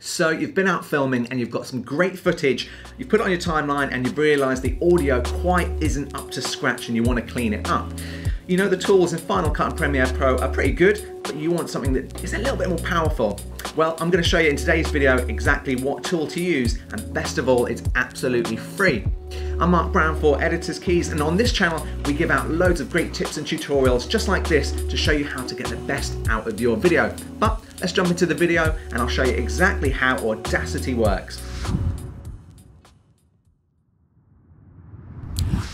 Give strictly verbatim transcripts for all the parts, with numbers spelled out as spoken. So you've been out filming and you've got some great footage, you've put it on your timeline and you've realised the audio quite isn't up to scratch and you want to clean it up. You know, the tools in Final Cut and Premiere Pro are pretty good, but you want something that is a little bit more powerful. Well, I'm going to show you in today's video exactly what tool to use, and best of all, it's absolutely free. I'm Mark Brown for Editors Keys, and on this channel we give out loads of great tips and tutorials just like this to show you how to get the best out of your video. But let's jump into the video and I'll show you exactly how Audacity works.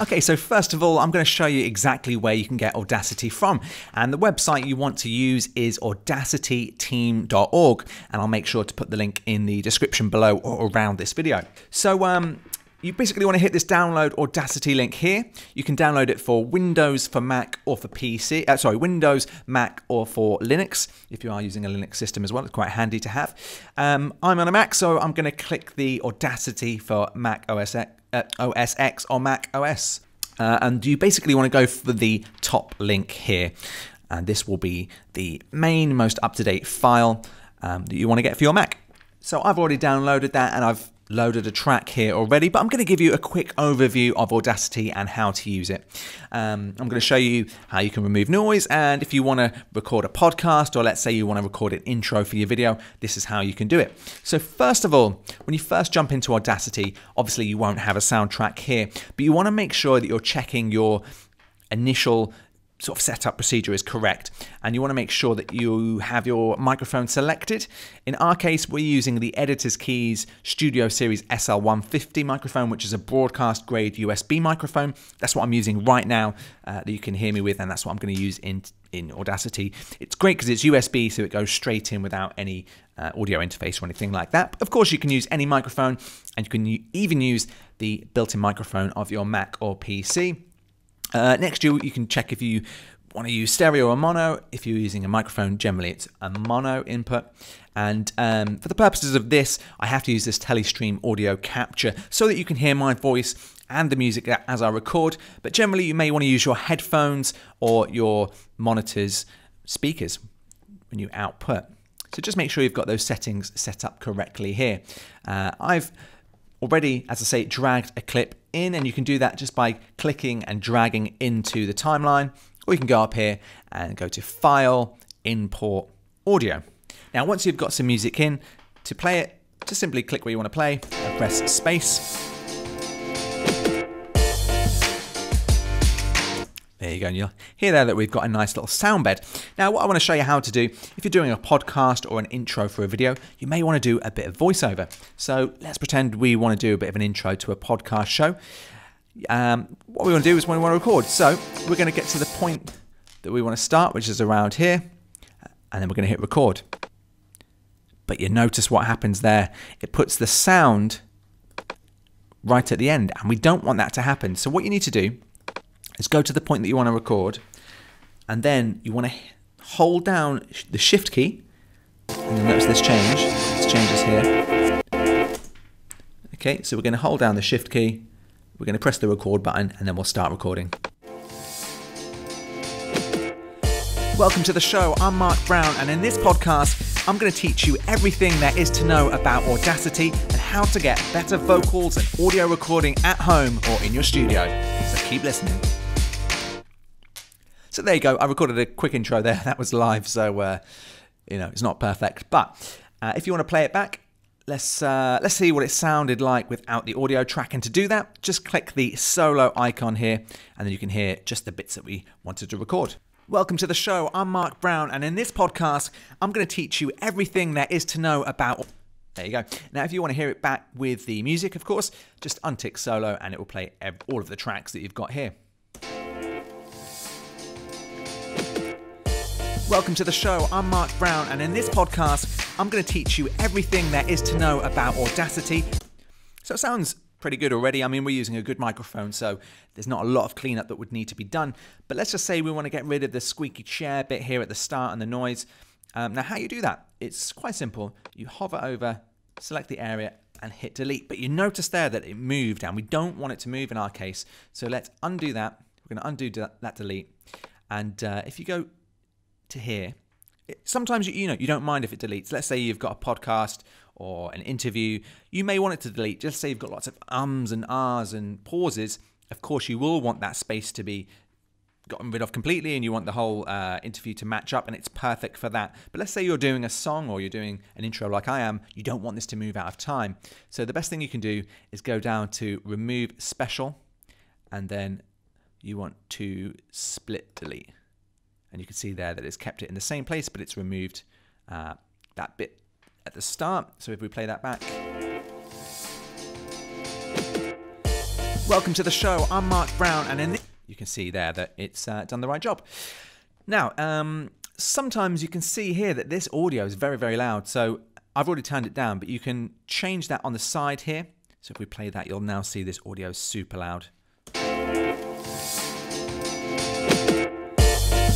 Okay, so first of all, I'm going to show you exactly where you can get Audacity from. And the website you want to use is audacity team dot org, and I'll make sure to put the link in the description below or around this video. So, um, you basically want to hit this download Audacity link here. You can download it for Windows, for Mac, or for P C. Uh, sorry, Windows, Mac, or for Linux, if you are using a Linux system as well. It's quite handy to have. Um, I'm on a Mac, so I'm going to click the Audacity for Mac O S X, uh, O S X or Mac O S. Uh, and you basically want to go for the top link here. And this will be the main, most up-to-date file um, that you want to get for your Mac. So I've already downloaded that, and I've loaded a track here already, but I'm going to give you a quick overview of Audacity and how to use it. Um, I'm going to show you how you can remove noise, and if you want to record a podcast, or let's say you want to record an intro for your video, this is how you can do it. So first of all, when you first jump into Audacity, obviously you won't have a soundtrack here, but you want to make sure that you're checking your initial sort of setup procedure is correct, and you want to make sure that you have your microphone selected. In our case, we're using the Editors Keys Studio Series S L one fifty microphone, which is a broadcast grade U S B microphone. That's what I'm using right now, uh, that you can hear me with, and that's what I'm going to use in in Audacity. It's great because it's U S B, so it goes straight in without any uh, audio interface or anything like that. But of course, you can use any microphone, and you can even use the built-in microphone of your Mac or P C. Uh, next, you, you can check if you want to use stereo or mono. If you're using a microphone, generally it's a mono input. And um, for the purposes of this, I have to use this Telestream audio capture so that you can hear my voice and the music as I record. But generally, you may want to use your headphones or your monitor's speakers when you output. So just make sure you've got those settings set up correctly here. Uh, I've already, as I say, dragged a clip in, and you can do that just by clicking and dragging into the timeline, or you can go up here and go to File, Import, Audio. Now once you've got some music in, to play it, just simply click where you want to play and press space. There you go, and you'll hear there that we've got a nice little sound bed. Now what I want to show you how to do, if you're doing a podcast or an intro for a video, you may want to do a bit of voiceover. So let's pretend we want to do a bit of an intro to a podcast show. Um, what we want to do is when we want to record. So we're going to get to the point that we want to start, which is around here, and then we're going to hit record. But you notice what happens there. It puts the sound right at the end, and we don't want that to happen. So what you need to do, let's go to the point that you want to record, and then you want to hold down the shift key, and you'll notice this change, this changes here. Okay, so we're going to hold down the shift key, we're going to press the record button, and then we'll start recording. Welcome to the show, I'm Mark Brown, and in this podcast I'm going to teach you everything there is to know about Audacity and how to get better vocals and audio recording at home or in your studio, so keep listening. So there you go, I recorded a quick intro there, that was live, so uh, you know, it's not perfect, but uh, if you want to play it back, let's, uh, let's see what it sounded like without the audio track, and to do that, just click the solo icon here, and then you can hear just the bits that we wanted to record. Welcome to the show, I'm Mark Brown, and in this podcast, I'm going to teach you everything there is to know about... There you go. Now, if you want to hear it back with the music, of course, just untick solo, and it will play all of the tracks that you've got here. Welcome to the show, I'm Mark Brown, and in this podcast I'm going to teach you everything there is to know about Audacity. So it sounds pretty good already, I mean we're using a good microphone, so there's not a lot of cleanup that would need to be done, but let's just say we want to get rid of the squeaky chair bit here at the start and the noise. Um, now how you do that, it's quite simple, you hover over, select the area and hit delete, but you notice there that it moved and we don't want it to move in our case, so let's undo that, we're going to undo that, that delete, and uh, if you go to here, sometimes you know you don't mind if it deletes. Let's say you've got a podcast or an interview, you may want it to delete. Just say you've got lots of ums and ahs and pauses. Of course, you will want that space to be gotten rid of completely, and you want the whole uh, interview to match up, and it's perfect for that. But let's say you're doing a song or you're doing an intro like I am, you don't want this to move out of time. So the best thing you can do is go down to remove special, and then you want to split delete. And you can see there that it's kept it in the same place, but it's removed uh, that bit at the start. So if we play that back. Welcome to the show, I'm Mark Brown, and in the you can see there that it's uh, done the right job. Now, um, sometimes you can see here that this audio is very, very loud. So I've already turned it down, but you can change that on the side here. So if we play that, you'll now see this audio is super loud.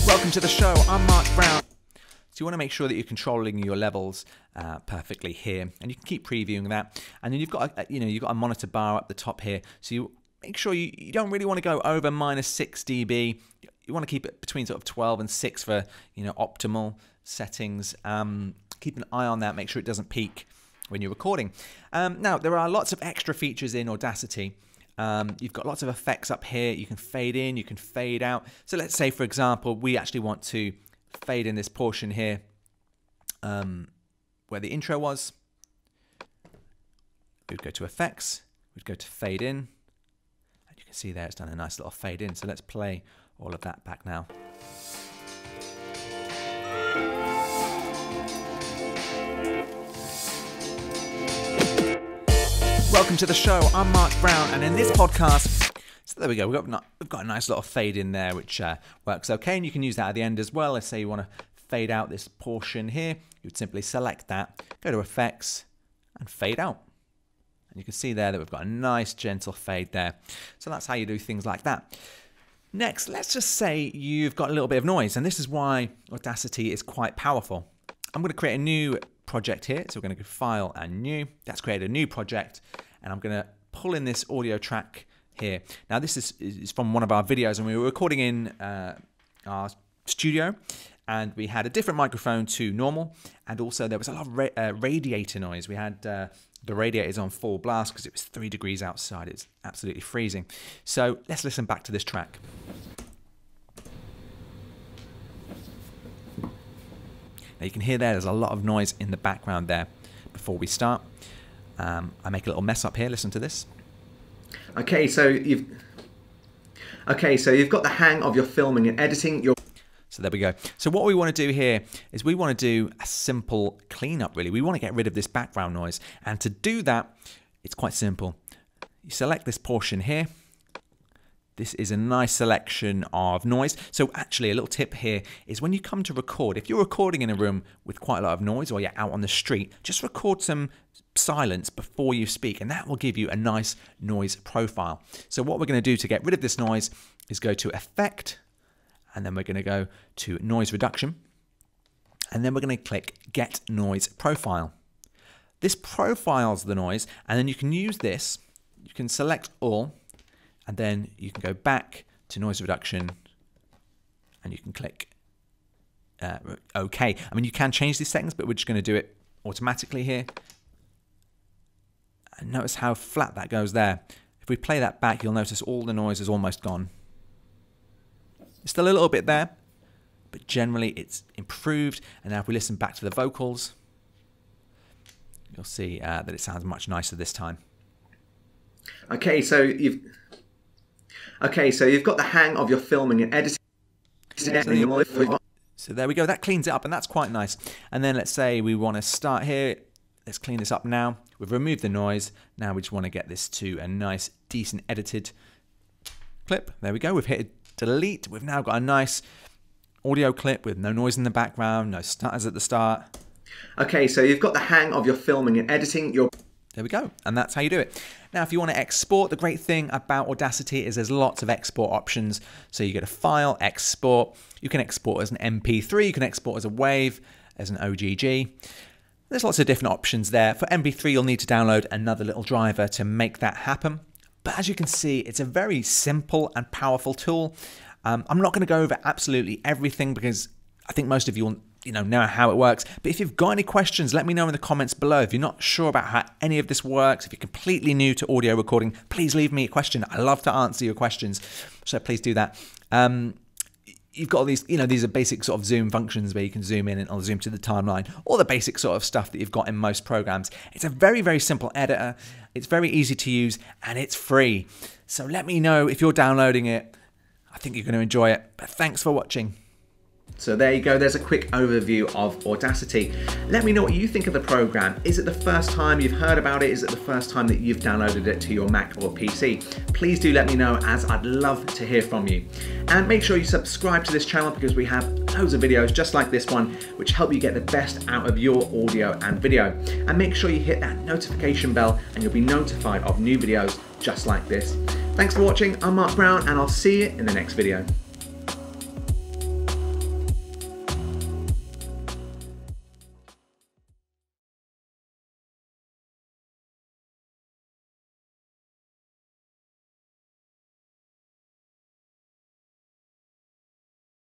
Welcome to the show, I'm Mark Brown. So you want to make sure that you're controlling your levels uh, perfectly here, and you can keep previewing that. And then you've got, a, you know, you've got a monitor bar up the top here, so you make sure you, you don't really want to go over minus six D B. You want to keep it between sort of twelve and six for, you know, optimal settings. Um, keep an eye on that. Make sure it doesn't peak when you're recording. Um, now, there are lots of extra features in Audacity. Um, you've got lots of effects up here. You can fade in, you can fade out. So let's say, for example, we actually want to fade in this portion here um, where the intro was. We'd go to effects. We'd go to fade in. You can see there it's done a nice little fade in. So let's play all of that back now. Welcome to the show, I'm Mark Brown, and in this podcast, so there we go, we've got, we've got a nice little fade in there, which uh, works okay, and you can use that at the end as well. Let's say you want to fade out this portion here, you would simply select that, go to effects, and fade out. You can see there that we've got a nice gentle fade there. So that's how you do things like that. Next, let's just say you've got a little bit of noise, and this is why Audacity is quite powerful. I'm going to create a new project here. So we're going to go File and New. That's created a new project, and I'm going to pull in this audio track here. Now this is, is from one of our videos, and we were recording in uh, our studio, and we had a different microphone to normal, and also there was a lot of ra uh, radiator noise. We had uh, the radiators on full blast because it was three degrees outside. It's absolutely freezing. So let's listen back to this track. Now you can hear there, there's a lot of noise in the background there before we start. Um, I make a little mess up here, listen to this. Okay, so you've, okay, so you've got the hang of your filming and editing. Your So there we go. So what we want to do here is we want to do a simple cleanup, really. We want to get rid of this background noise. And to do that, it's quite simple. You select this portion here. This is a nice selection of noise. So actually, a little tip here is when you come to record, if you're recording in a room with quite a lot of noise or you're out on the street, just record some silence before you speak, and that will give you a nice noise profile. So what we're going to do to get rid of this noise is go to Effect, and then we're going to go to Noise Reduction, and then we're going to click Get Noise Profile. This profiles the noise, and then you can use this, you can select all, and then you can go back to Noise Reduction, and you can click uh, OK. I mean, you can change these settings, but we're just going to do it automatically here. And notice how flat that goes there. If we play that back, you'll notice all the noise is almost gone. Still a little bit there, but generally it's improved. And now if we listen back to the vocals, you'll see uh, that it sounds much nicer this time. Okay, so you've okay, so you've got the hang of your filming and editing. So, so there we go. That cleans it up, and that's quite nice. And then let's say we want to start here. Let's clean this up now. We've removed the noise. Now we just want to get this to a nice, decent edited clip. There we go. We've hit it. Delete. We've now got a nice audio clip with no noise in the background, no stutters at the start. Okay, so you've got the hang of your filming and editing. Your there we go, and that's how you do it. Now, if you want to export, the great thing about Audacity is there's lots of export options. So you go to File, Export. You can export as an M P three. You can export as a WAV, as an O G G. There's lots of different options there. For M P three, you'll need to download another little driver to make that happen. But as you can see, it's a very simple and powerful tool. Um, I'm not going to go over absolutely everything because I think most of you will you know, know how it works. But if you've got any questions, let me know in the comments below. If you're not sure about how any of this works, if you're completely new to audio recording, please leave me a question. I love to answer your questions, so please do that. Um, You've got all these, you know, these are basic sort of zoom functions where you can zoom in and I'll zoom to the timeline, all the basic sort of stuff that you've got in most programs. It's a very, very simple editor. It's very easy to use and it's free. So let me know if you're downloading it. I think you're going to enjoy it. But thanks for watching. So there you go, there's a quick overview of Audacity. Let me know what you think of the program. Is it the first time you've heard about it? Is it the first time that you've downloaded it to your Mac or P C? Please do let me know, as I'd love to hear from you. And make sure you subscribe to this channel, because we have loads of videos just like this one, which help you get the best out of your audio and video. And make sure you hit that notification bell and you'll be notified of new videos just like this. Thanks for watching, I'm Mark Brown and I'll see you in the next video.